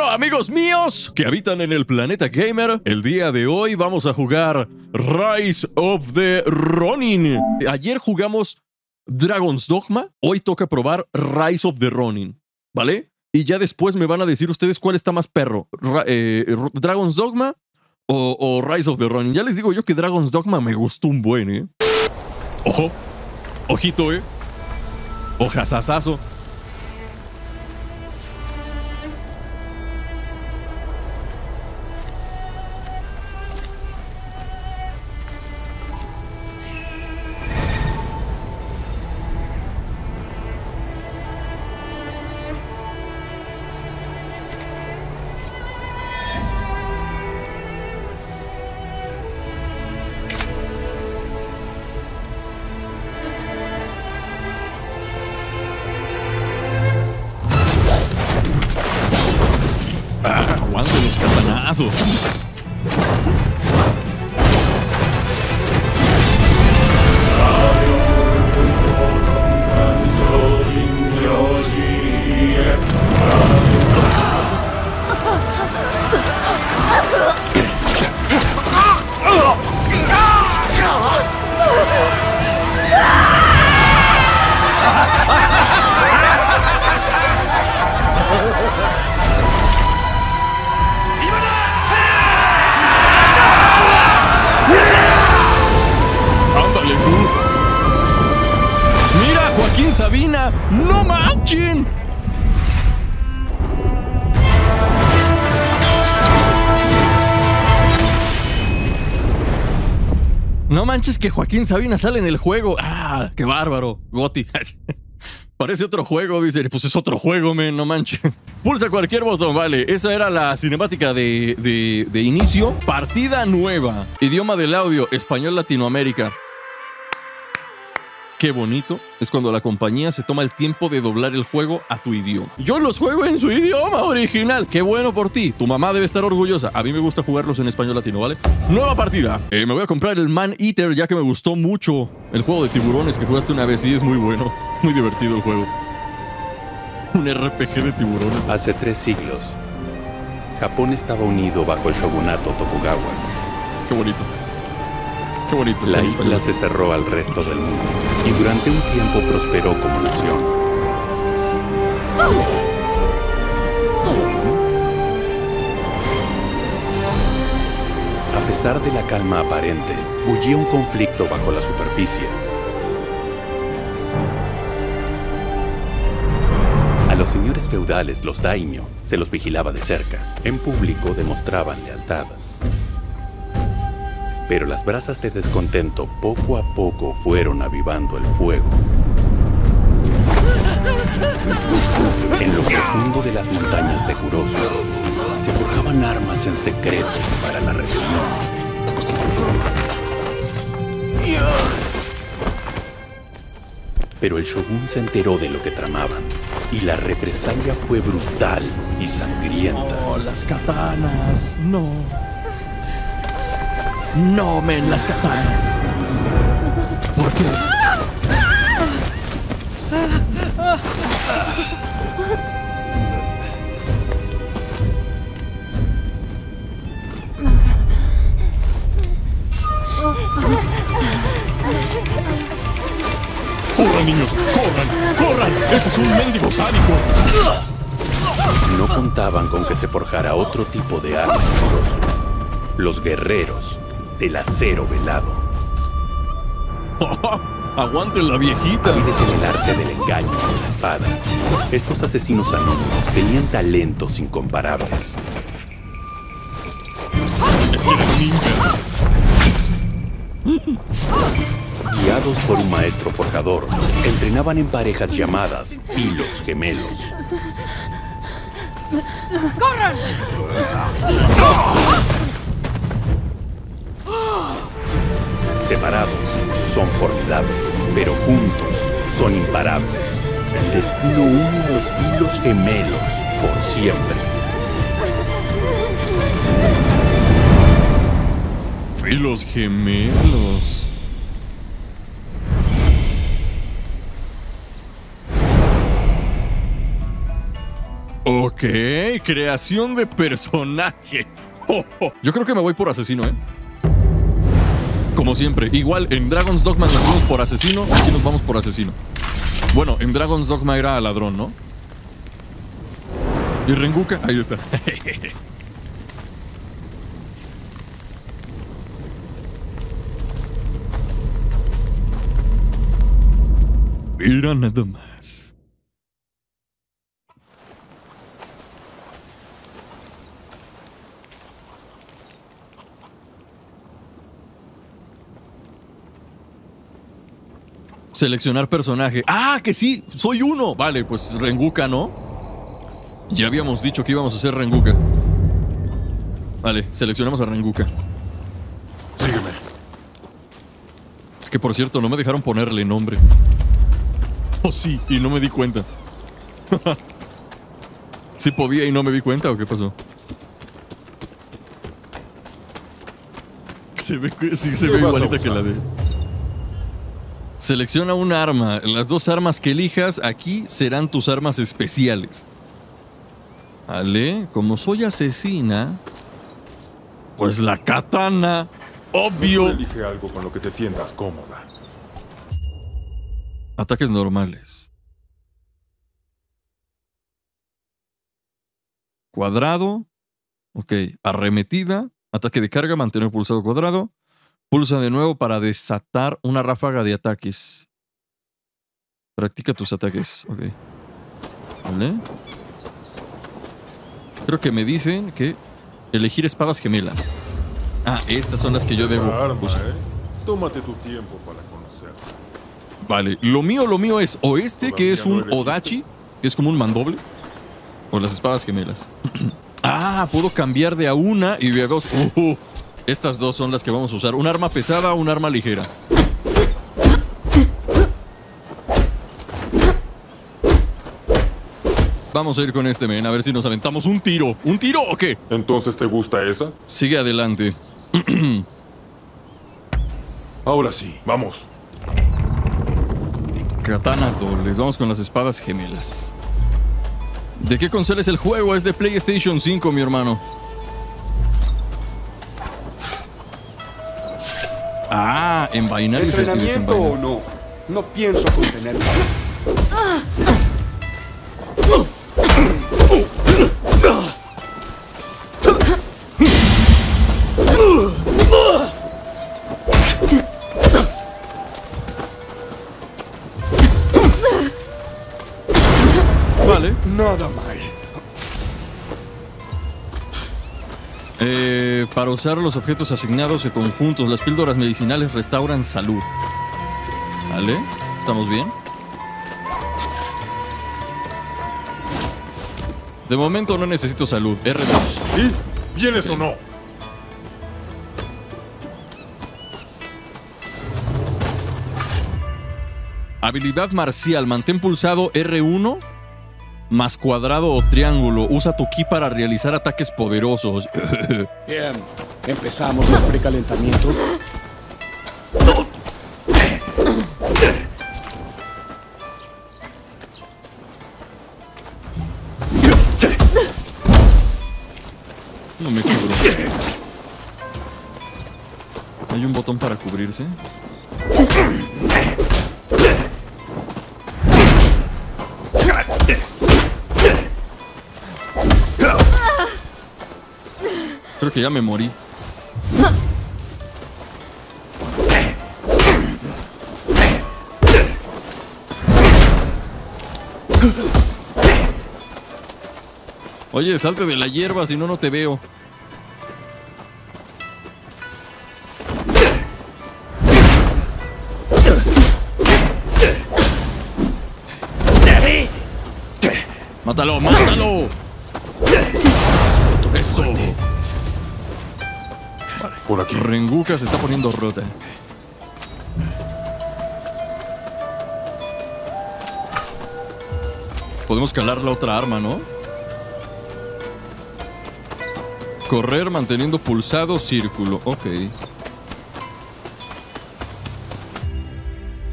Bueno, amigos míos que habitan en el planeta gamer, el día de hoy vamos a jugar Rise of the Ronin. Ayer jugamos Dragon's Dogma, hoy toca probar Rise of the Ronin, ¿vale? Y ya después me van a decir ustedes cuál está más perro, Dragon's Dogma o Rise of the Ronin. Ya les digo yo que Dragon's Dogma me gustó un buen, ¿eh? Ojo, ojito, ¿eh? Ojasasazo. Sabina, no manchen. No manches que Joaquín Sabina sale en el juego. Ah, qué bárbaro, Goti. Parece otro juego, dice. Pues es otro juego, men, no manches. Pulsa cualquier botón, vale. Esa era la cinemática de inicio. Partida nueva. Idioma del audio, español Latinoamérica. Qué bonito es cuando la compañía se toma el tiempo de doblar el juego a tu idioma. Yo los juego en su idioma original. Qué bueno por ti. Tu mamá debe estar orgullosa. A mí me gusta jugarlos en español latino, ¿vale? Nueva partida. Me voy a comprar el Man-Eater ya que me gustó mucho el juego de tiburones que jugaste una vez. Sí, es muy bueno. Muy divertido el juego. Un RPG de tiburones. Hace 3 siglos, Japón estaba unido bajo el shogunato Tokugawa. Qué bonito. Qué bonito. La isla se cerró al resto del mundo y durante un tiempo prosperó como nación. A pesar de la calma aparente, bullía un conflicto bajo la superficie. A los señores feudales, los Daimyo, se los vigilaba de cerca. En público demostraban lealtad. Pero las brasas de descontento poco a poco fueron avivando el fuego. En lo profundo de las montañas de Kurosu, se forjaban armas en secreto para la rebelión. Pero el shogun se enteró de lo que tramaban, y la represalia fue brutal y sangrienta. ¡Oh, las katanas! ¡No! No, men, las katanas. ¿Por qué? ¡Corran, niños! ¡Corran! ¡Corran! ¡Ese es un mendigo sádico! No contaban con que se forjara otro tipo de arma peligroso. Los guerreros del acero velado. Oh, ¡aguante la viejita! Vives en el arte del engaño con la espada. Estos asesinos anónimos tenían talentos incomparables. Es que eran ninjas. Guiados por un maestro forjador, entrenaban en parejas llamadas filos gemelos. ¡Corran! Separados son formidables, pero juntos son imparables. El destino une los hilos gemelos por siempre. Hilos gemelos. Ok. Ok, creación de personaje. Yo creo que me voy por asesino, ¿eh? Como siempre, igual en Dragon's Dogma nos vamos por asesino, aquí nos vamos por asesino. Bueno, en Dragon's Dogma era ladrón, ¿no? Y Rengoku, ahí está. Mira nada más. Seleccionar personaje. ¡Ah, que sí! ¡Soy uno! Vale, pues Rengoku, ¿no? Ya habíamos dicho que íbamos a hacer Rengoku. Vale, seleccionamos a Rengoku. Sígueme. Que por cierto, no me dejaron ponerle nombre. Oh, sí, y no me di cuenta. ¿Sí podía y no me di cuenta o qué pasó? Se ve, sí, se ve igualita que la de... Selecciona un arma. Las dos armas que elijas aquí serán tus armas especiales. Vale, como soy asesina, pues la katana, obvio. Mejor elige algo con lo que te sientas cómoda. Ataques normales. Cuadrado. Ok, arremetida. Ataque de carga, mantener pulsado cuadrado. Pulsa de nuevo para desatar una ráfaga de ataques. Practica tus ataques. Ok. Vale. Creo que me dicen que elegir espadas gemelas. Ah, estas son las que yo debo usar. Tómate tu tiempo para conocerla. Vale. Lo mío es o este, que es un Odachi, que es como un mandoble. O las espadas gemelas. Ah, puedo cambiar de a una y de a dos. Uf. Estas dos son las que vamos a usar. Un arma pesada, un arma ligera. Vamos a ir con este, men. A ver si nos aventamos un tiro. ¿Un tiro o qué? ¿Entonces te gusta esa? Sigue adelante. Ahora sí, vamos. Katanas dobles. Vamos con las espadas gemelas. ¿De qué consola es el juego? Es de PlayStation 5, mi hermano. Ah, envainar y desenvainar. ¿O no? No pienso contenerlo. Vale. Nada mal. Para usar los objetos asignados o conjuntos, las píldoras medicinales restauran salud. ¿Vale? ¿Estamos bien? De momento no necesito salud. R2. ¿Sí? ¿Vienes o no? Habilidad marcial. Mantén pulsado R1 más cuadrado o triángulo. Usa tu ki para realizar ataques poderosos. Bien, empezamos el precalentamiento. No me cubro. Hay un botón para cubrirse. Creo que ya me morí. Oye, salte de la hierba, si no, no te veo. ¡Mátalo, mátalo! ¡Eso! Por aquí. Rengoku se está poniendo rota. Podemos calar la otra arma, ¿no? Correr manteniendo pulsado círculo. Ok.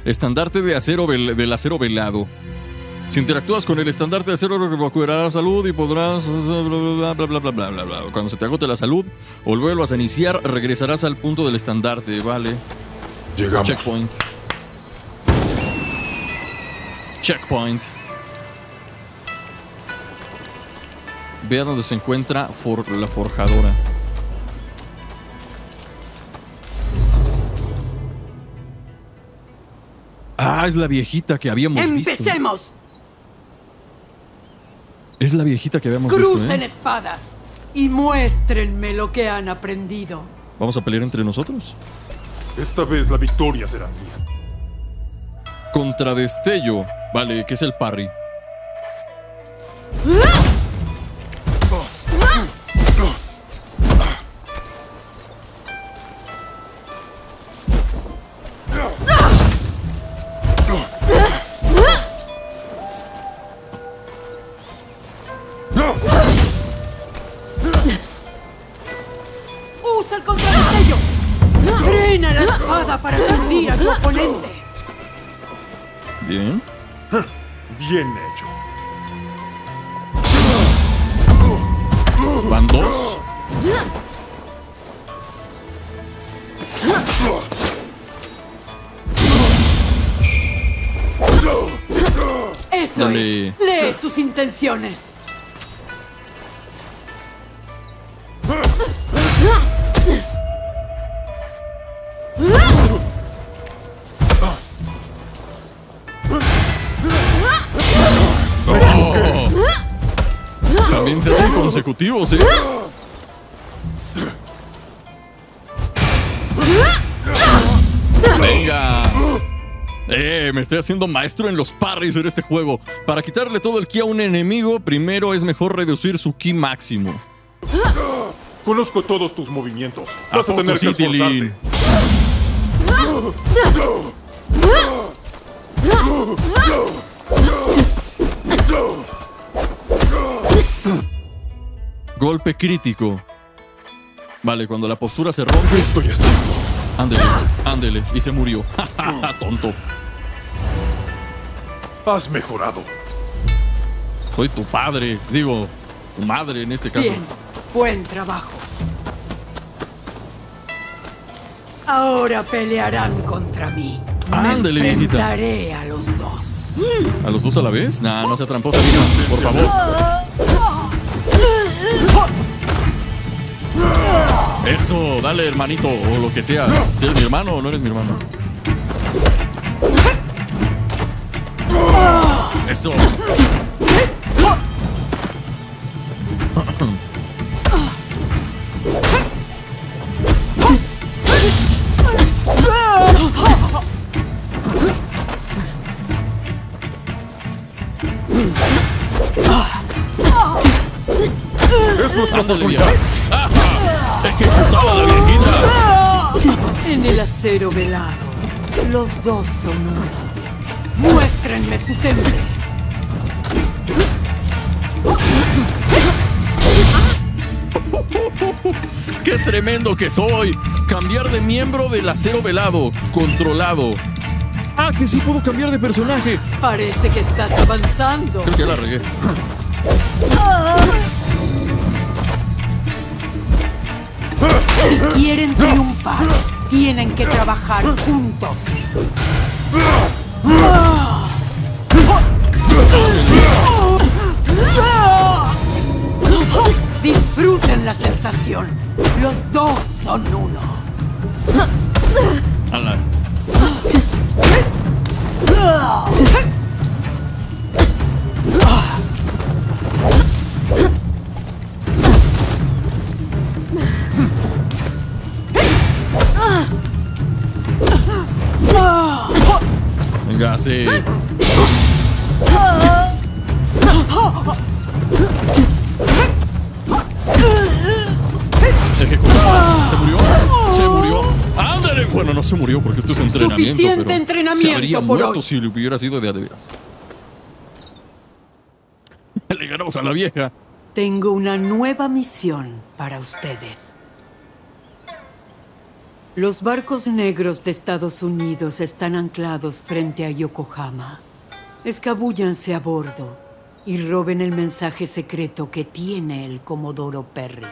Estandarte de acero del acero velado. Si interactúas con el estandarte de cero, recuperarás salud y podrás... bla, bla, bla, bla, bla, bla, bla. Cuando se te agote la salud o vuelvas a iniciar, regresarás al punto del estandarte, vale. Llegamos. Checkpoint. Checkpoint. Vea donde se encuentra la forjadora. Ah, es la viejita que habíamos visto. ¡Empecemos! Es la viejita que habíamos visto. ¡Crucen espadas y muéstrenme lo que han aprendido! ¿Vamos a pelear entre nosotros? Esta vez la victoria será mía. Contradestello. Vale, ¿qué es el parry? ¡Usa el contradestello! ¡Frena la espada para hundir a tu oponente! Bien. Bien hecho. Van dos. Eso es. Lee sus intenciones. También se hacen consecutivos, ¿eh? ¡Venga! Me estoy haciendo maestro en los parries en este juego. Para quitarle todo el ki a un enemigo, primero es mejor reducir su ki máximo. Conozco todos tus movimientos. Vas a tener que esforzarte. Golpe crítico. Vale, cuando la postura se rompe. Estoy haciendo. Ándele, ándele. Y se murió. Tonto. Has mejorado. Soy tu padre. Digo, tu madre en este caso. Bien, buen trabajo. Ahora pelearán contra mí. Ándele, viejita. Me enfrentaré a los dos. ¿A los dos a la vez? Nah, no sea tramposa, Sabina. Por favor. Eso, dale, hermanito, o lo que sea. Si eres mi hermano o no eres mi hermano. Eso. Es nuestra oportunidad. Ejecutaba la viejita. En el acero velado, los dos son uno. Muéstrenme su temple. ¡Qué tremendo que soy! Cambiar de miembro del acero velado, controlado. ¡Ah, que sí puedo cambiar de personaje! Parece que estás avanzando. Creo que ya la regué. Si quieren triunfar, tienen que trabajar juntos. Disfruten la sensación. Los dos son uno. Alan. Venga, sí. Ejecutado. Se murió. Se murió. Ándale. Bueno, no se murió porque esto es entrenamiento. Suficiente entrenamiento. Se habría muerto si lo hubiera sido de veras. Le ganamos a la vieja. Tengo una nueva misión para ustedes. Los barcos negros de Estados Unidos están anclados frente a Yokohama. Escabúllanse a bordo y roben el mensaje secreto que tiene el Comodoro Perry.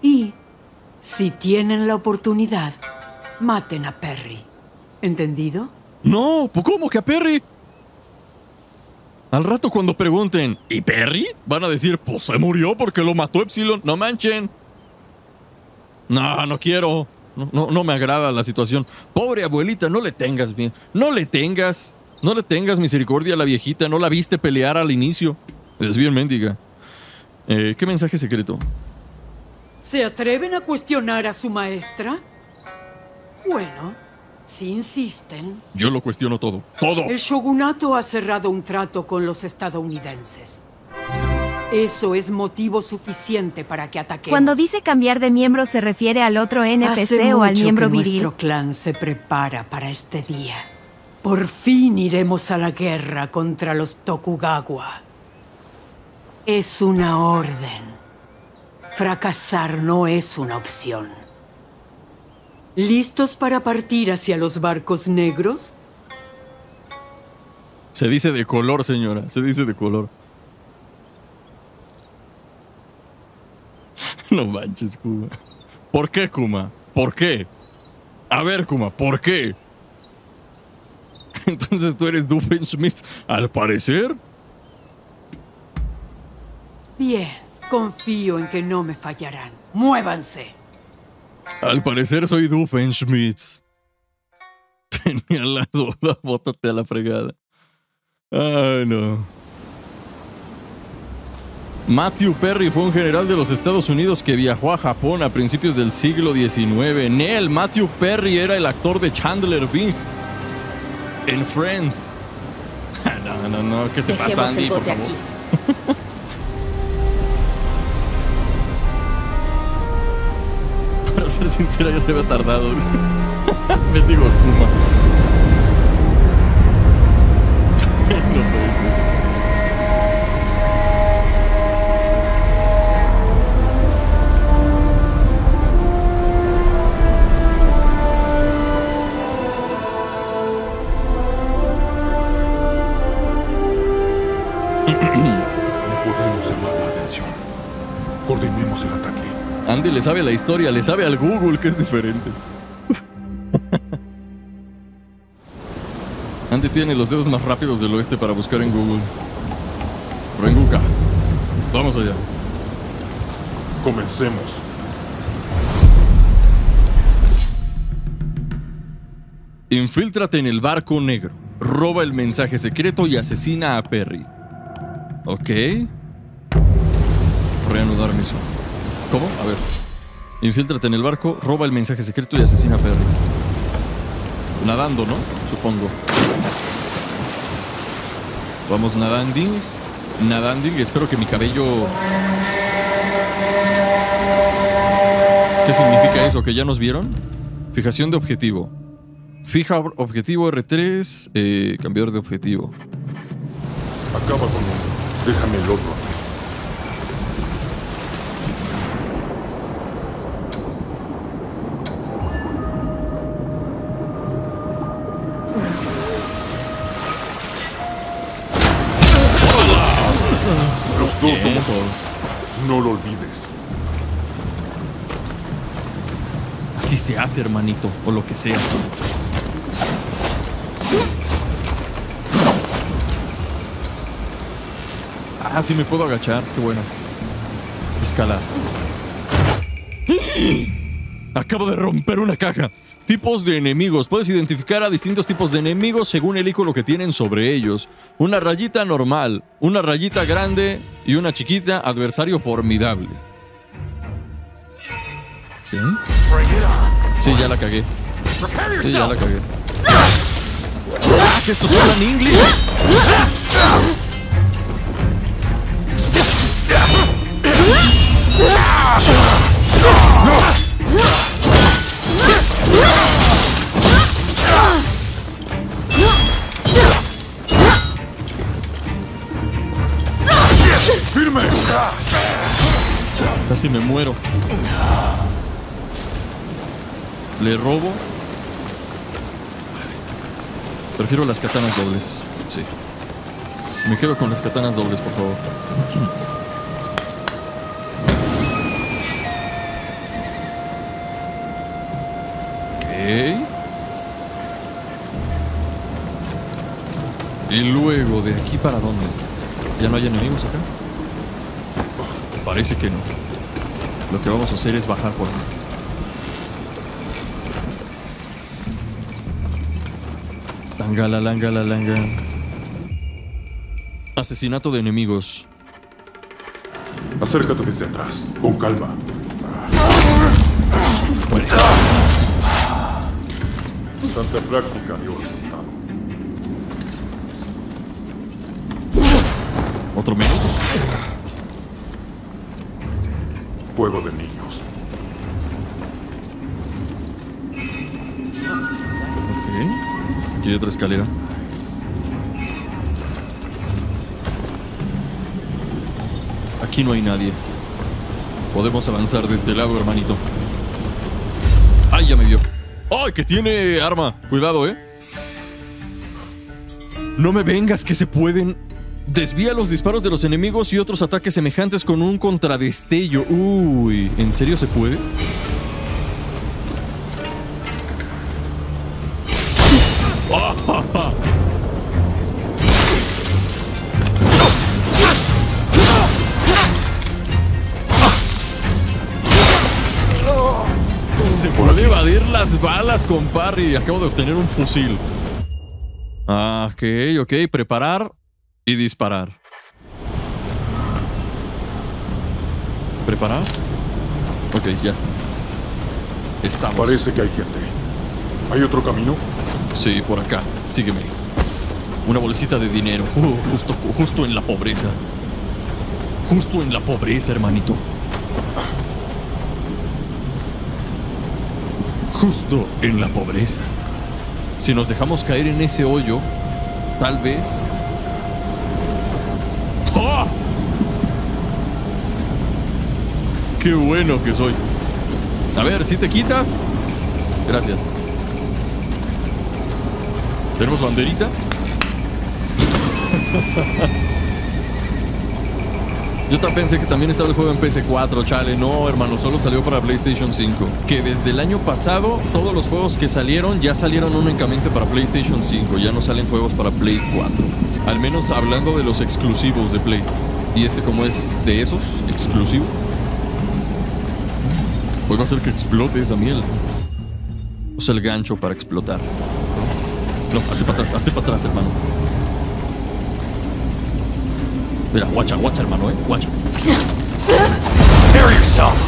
Y, si tienen la oportunidad, maten a Perry. ¿Entendido? No, ¿cómo que a Perry? Al rato cuando pregunten, ¿y Perry? Van a decir, pues se murió porque lo mató Epsilon. No manchen. No, no quiero. No me agrada la situación. Pobre abuelita, no le tengas miedo. No le tengas misericordia a la viejita. No la viste pelear al inicio. Es bien mendiga. ¿Qué mensaje secreto? ¿Se atreven a cuestionar a su maestra? Bueno, si insisten... Yo lo cuestiono todo. ¡Todo! El shogunato ha cerrado un trato con los estadounidenses. Eso es motivo suficiente para que ataquemos. Cuando dice cambiar de miembro, ¿se refiere al otro NPC o al miembro viril? Nuestro clan se prepara para este día. Por fin iremos a la guerra contra los Tokugawa. Es una orden. Fracasar no es una opción. ¿Listos para partir hacia los barcos negros? Se dice de color, señora. Se dice de color. No manches, Kuma. ¿Por qué, Kuma? ¿Por qué? A ver, Kuma, ¿por qué? Entonces tú eres Doofenshmirtz, al parecer. Bien, confío en que no me fallarán. ¡Muévanse! Al parecer soy Doofenshmirtz. Tenía la duda, bótate a la fregada. Ay, no. Matthew Perry fue un general de los Estados Unidos que viajó a Japón a principios del siglo XIX. En él, Matthew Perry era el actor de Chandler Bing en Friends. No, ¿qué te pasa, Andy? Por favor. Para ser sincera, ya se había tardado. Me digo Kuma. No puede ser. Ordenemos el ataque. Andy le sabe la historia, le sabe al Google, que es diferente. Andy tiene los dedos más rápidos del oeste para buscar en Google. Rengoku, vamos allá. Comencemos. Infíltrate en el barco negro, roba el mensaje secreto y asesina a Perry. Ok. Reanudar misión. ¿Cómo? A ver. Infíltrate en el barco, roba el mensaje secreto y asesina a Perry. Nadando, ¿no? Supongo. Vamos nadando. Nadando. Espero que mi cabello... ¿Qué significa eso? ¿Que ya nos vieron? Fijación de objetivo. Fija objetivo R3. Cambiar de objetivo. Acaba con él. Déjame el otro. No lo olvides. Así se hace, hermanito, o lo que sea. Ah, sí me puedo agachar, qué bueno. Escalar. Acabo de romper una caja. Tipos de enemigos. Puedes identificar a distintos tipos de enemigos según el icono que tienen sobre ellos. Una rayita normal, una rayita grande y una chiquita, adversario formidable. ¿Eh? Sí, ya la cagué. Sí, ya la cagué. ¡Ah, que estos hablan inglés! ¡Firme! Casi me muero. Le robo. Prefiero las katanas dobles. Sí. Me quedo con las katanas dobles, por favor. Ok. Y luego, ¿de aquí para dónde? ¿Ya no hay enemigos acá? Parece que no. Lo que vamos a hacer es bajar por aquí. Tangala, langala, langa. Asesinato de enemigos. Acércate desde atrás, con calma. Mueres. Tanta práctica, Dios. ¿Otro menos? Juego de niños. Ok. Aquí hay otra escalera. Aquí no hay nadie. Podemos avanzar de este lado, hermanito. ¡Ay, ya me vio! ¡Ay, que tiene arma! Cuidado, ¿eh? No me vengas que se pueden... Desvía los disparos de los enemigos y otros ataques semejantes con un contradestello. Uy, ¿en serio se puede? Se puede evadir las balas con Parry. Acabo de obtener un fusil. Ah, ok. Preparar. Y disparar. ¿Preparar? Ok, ya. Estamos. Parece que hay gente. ¿Hay otro camino? Sí, por acá. Sígueme. Una bolsita de dinero. Justo en la pobreza. Justo en la pobreza, hermanito. Justo en la pobreza. Si nos dejamos caer en ese hoyo, tal vez... ¡Oh! ¡Qué bueno que soy! A ver, ¿sí te quitas? Gracias. ¿Tenemos banderita? Yo pensé que también estaba el juego en PS4, chale. No, hermano, solo salió para PlayStation 5. Que desde el año pasado, todos los juegos que salieron, ya salieron únicamente para PlayStation 5. Ya no salen juegos para Play 4. Al menos hablando de los exclusivos de Play. Y este como es de esos, exclusivo. Voy a hacer que explote esa miel. Usa el gancho para explotar. No, hazte para atrás, hermano. Mira, guacha, hermano, guacha.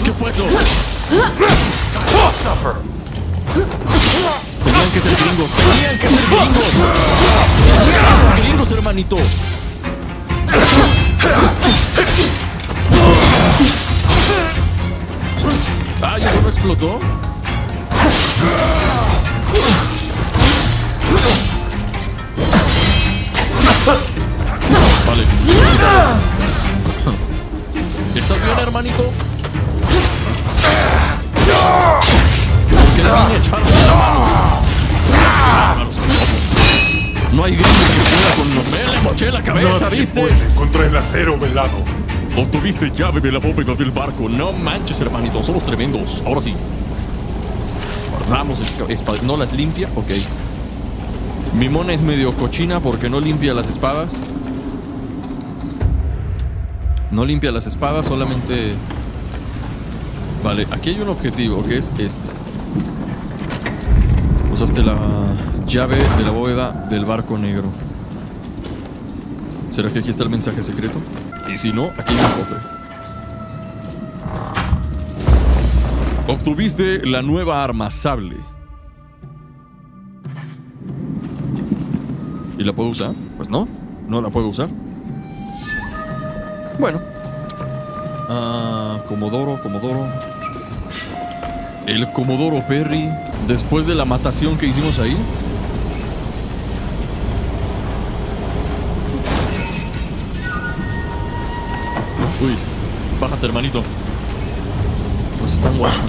¿Qué fue eso? Tenían que ser gringos. Tenían que ser gringos, hermanito. Ah, ¿y eso no explotó? Vale. ¿Estás bien, hermanito? ¿Qué le vine a echar de la mano? No hay gringo que pueda con nosotros. Le moché la cabeza, ¿viste? Contra el acero velado. Obtuviste llave de la bóveda del barco. No manches, hermanito, somos tremendos. Ahora sí. Guardamos espadas. ¿No las limpia? Ok. Mi mona es medio cochina porque no limpia las espadas. No limpia las espadas, solamente... Vale, aquí hay un objetivo que es este. Usaste la llave de la bóveda del barco negro. ¿Será que aquí está el mensaje secreto? Y si no, aquí hay un cofre. Obtuviste la nueva arma, sable. ¿Y la puedo usar? Pues no, no la puedo usar. Bueno. Comodoro. El Comodoro Perry, después de la matación que hicimos ahí. Uy, bájate, hermanito. Nos están guardando.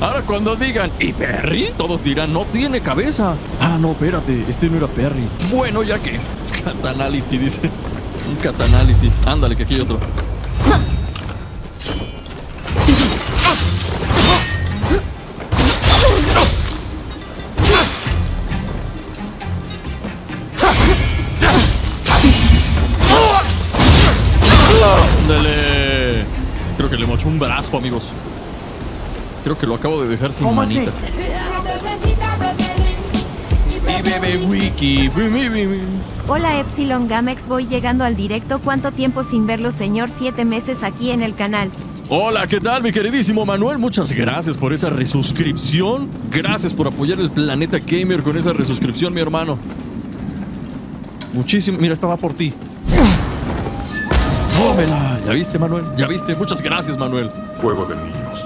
Ahora cuando digan, ¿y Perry? Todos dirán, no tiene cabeza. Ah, no, espérate, este no era Perry. Bueno, ya que... Catanality, dice. Un Catanality. Ándale, que aquí hay otro. Ándale. Creo que le mochó un brazo, amigos. Creo que lo acabo de dejar sin manita. Hola EpsilonGamex, voy llegando al directo. ¿Cuánto tiempo sin verlo, señor? 7 meses aquí en el canal. Hola, ¿qué tal, mi queridísimo Manuel? Muchas gracias por esa resuscripción. Gracias por apoyar el Planeta Gamer con esa resuscripción, mi hermano. Muchísimo. Mira, esta va por ti. ¡Tómela! ¿Ya viste, Manuel? ¿Ya viste? Muchas gracias, Manuel. Juego de niños.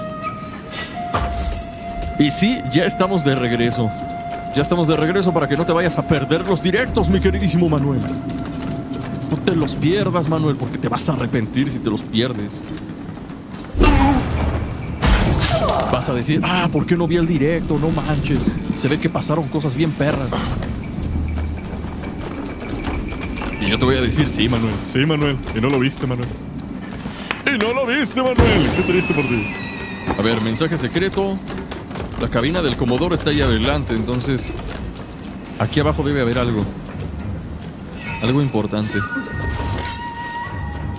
Y sí, ya estamos de regreso. Ya estamos de regreso para que no te vayas a perder los directos, mi queridísimo Manuel. No te los pierdas, Manuel, porque te vas a arrepentir si te los pierdes. Vas a decir, ah, ¿por qué no vi el directo? No manches. Se ve que pasaron cosas bien perras. Y yo te voy a decir, sí, Manuel. Sí, Manuel. Y no lo viste, Manuel. Y no lo viste, Manuel. Qué triste por ti. A ver, mensaje secreto. La cabina del Comodoro está ahí adelante, entonces aquí abajo debe haber algo. Algo importante.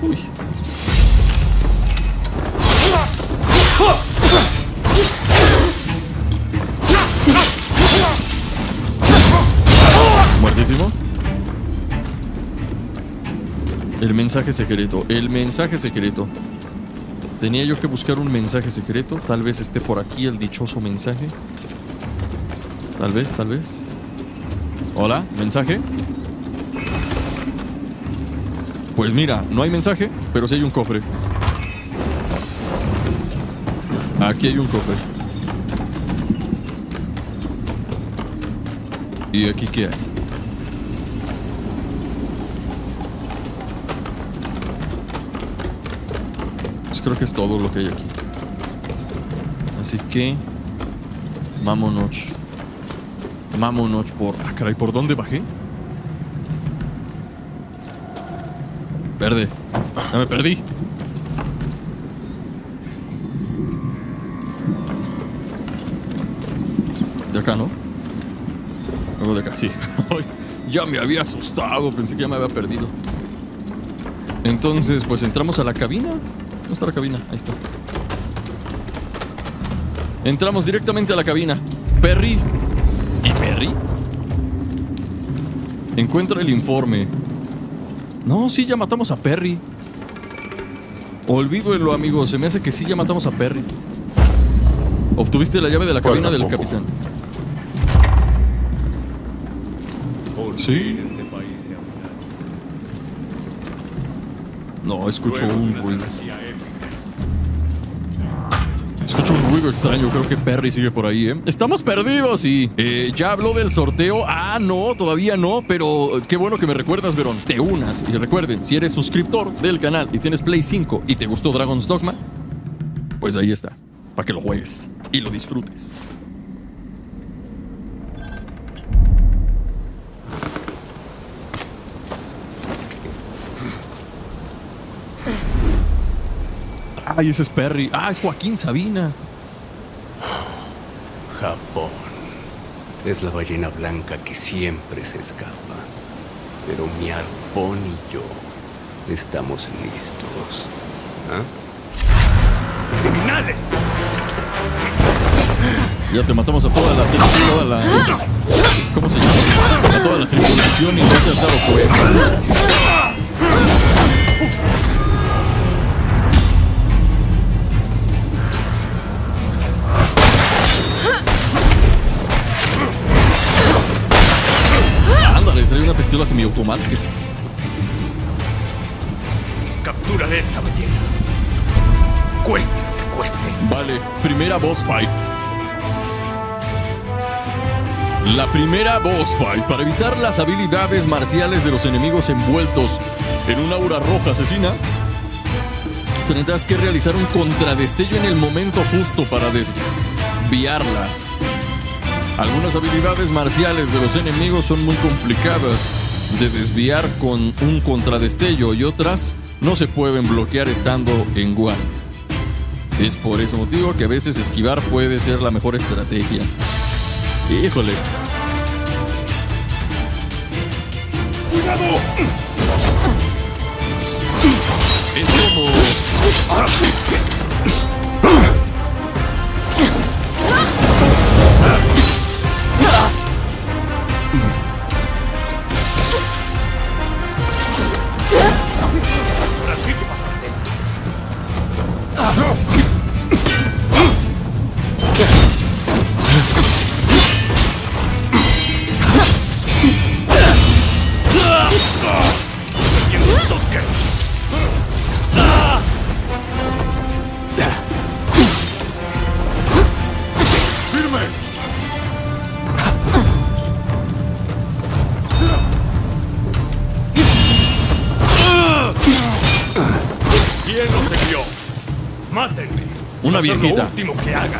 Uy. Muertísimo. El mensaje secreto. El mensaje secreto. Tenía yo que buscar un mensaje secreto. Tal vez esté por aquí el dichoso mensaje. Tal vez, tal vez. Hola, ¿mensaje? Pues mira, no hay mensaje, pero sí hay un cofre. Aquí hay un cofre. ¿Y aquí qué hay? Creo que es todo lo que hay aquí. Así que vámonos. Vámonos por... Ah, caray, ¿por dónde bajé? Verde. Ya me perdí. De acá, ¿no? Luego de acá, sí. Ya me había asustado. Pensé que ya me había perdido. Entonces, pues entramos a la cabina. ¿Dónde está la cabina? Ahí está. Entramos directamente a la cabina. Perry. ¿Y Perry? Encuentra el informe. No, sí, ya matamos a Perry. Olvídelo, amigo. Se me hace que sí, ya matamos a Perry. Obtuviste la llave de la cabina del capitán. Sí. No, escucho un ruido. Escucho un ruido extraño, creo que Perry sigue por ahí, ¿eh? Estamos perdidos y... ya habló del sorteo. Ah, no, todavía no, pero qué bueno que me recuerdas, Verón. Te unas. Y recuerden, si eres suscriptor del canal y tienes Play 5 y te gustó Dragon's Dogma, pues ahí está, para que lo juegues y lo disfrutes. Ay, ese es Perry. Ah, es Joaquín Sabina. Japón. Es la ballena blanca que siempre se escapa. Pero mi arpón y yo estamos listos. ¿Ah? ¡Criminales! Ya te matamos a toda la tripulación. ¿Cómo se llama? A toda la tripulación y no te has dado cuenta. Una pistola semiautomática. Captura de esta ballena. Cueste, cueste. Vale, primera boss fight. La primera boss fight. Para evitar las habilidades marciales de los enemigos envueltos en una aura roja asesina, tendrás que realizar un contradestello en el momento justo para desviarlas. Algunas habilidades marciales de los enemigos son muy complicadas de desviar con un contradestello y otras no se pueden bloquear estando en guardia. Es por ese motivo que a veces esquivar puede ser la mejor estrategia. ¡Híjole! ¡Cuidado! Es como... Una viejita. Lo último que haga.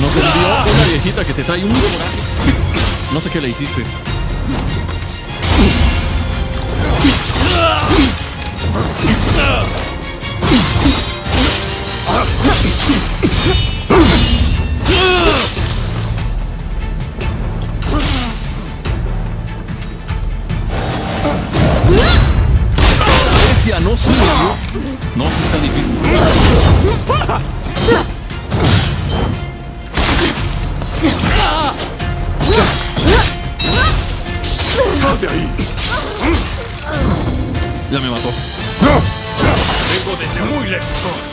Nos envió una viejita que te trae un... No sé qué le hiciste. Bestia, no sirve. No, sí está difícil. Ya me mató. Vengo desde muy lejos.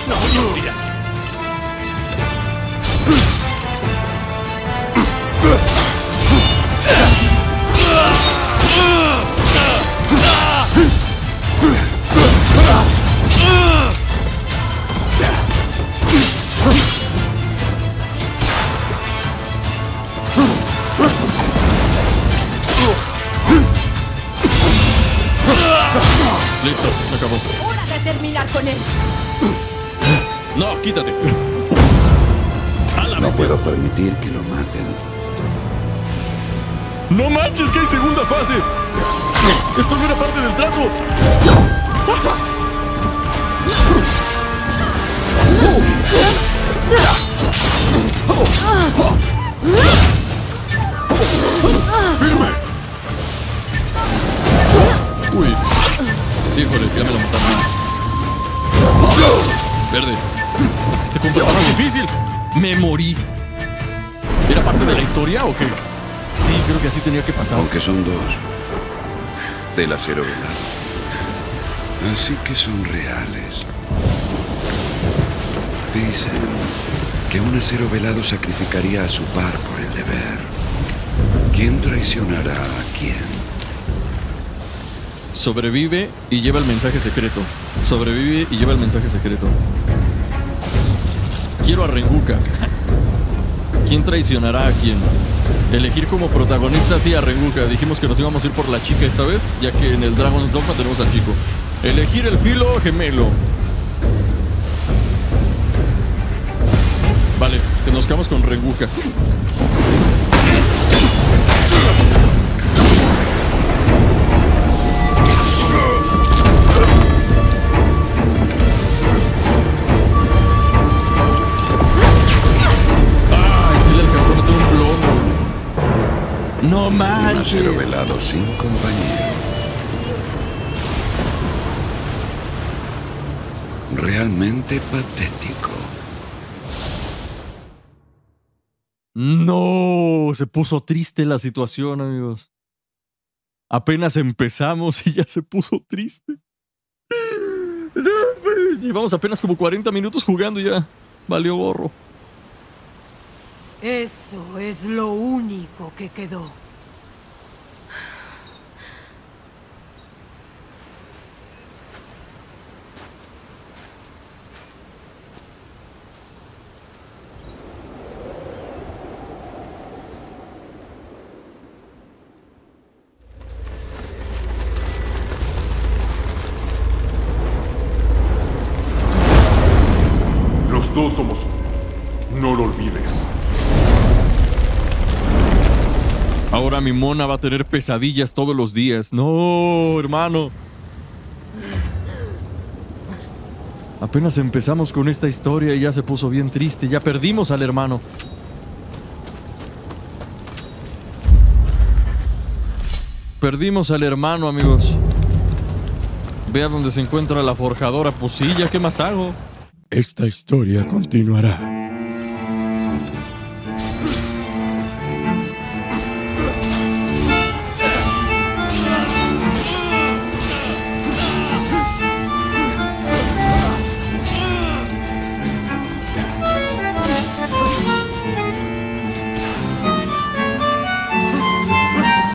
No, mentira. Listo, se acabó. Hora de terminar con él. No, quítate. No puedo permitir que lo maten. No manches, que hay segunda fase. Esto no era parte del trato. Firme. Uy. Híjole, ya me lo mataron. Verde. Este compa está más difícil. Me morí. ¿Era parte de la historia o qué? Sí, creo que así tenía que pasar. Aunque son dos. Del acero velado. Así que son reales. Dicen que un acero velado sacrificaría a su par por el deber. ¿Quién traicionará a quién? Sobrevive y lleva el mensaje secreto. Sobrevive y lleva el mensaje secreto. Quiero a Rengoku. ¿Quién traicionará a quién? Elegir como protagonista sí a Rengoku. Dijimos que nos íbamos a ir por la chica esta vez, ya que en el Dragon's Dogma tenemos al chico. Elegir el filo gemelo. Vale, que nos quedamos con Rengoku. No manches. Un acero velado sin compañero. Realmente patético. No, se puso triste la situación, amigos. Apenas empezamos y ya se puso triste. Llevamos apenas como 40 minutos jugando y ya valió gorro. Eso es lo único que quedó. Los dos somos uno. No lo olvides. Ahora mi mona va a tener pesadillas todos los días. No, hermano. Apenas empezamos con esta historia y ya se puso bien triste. Ya perdimos al hermano. Perdimos al hermano, amigos. Vea dónde se encuentra la forjadora. Pues sí, ¿ya qué más hago? Esta historia continuará.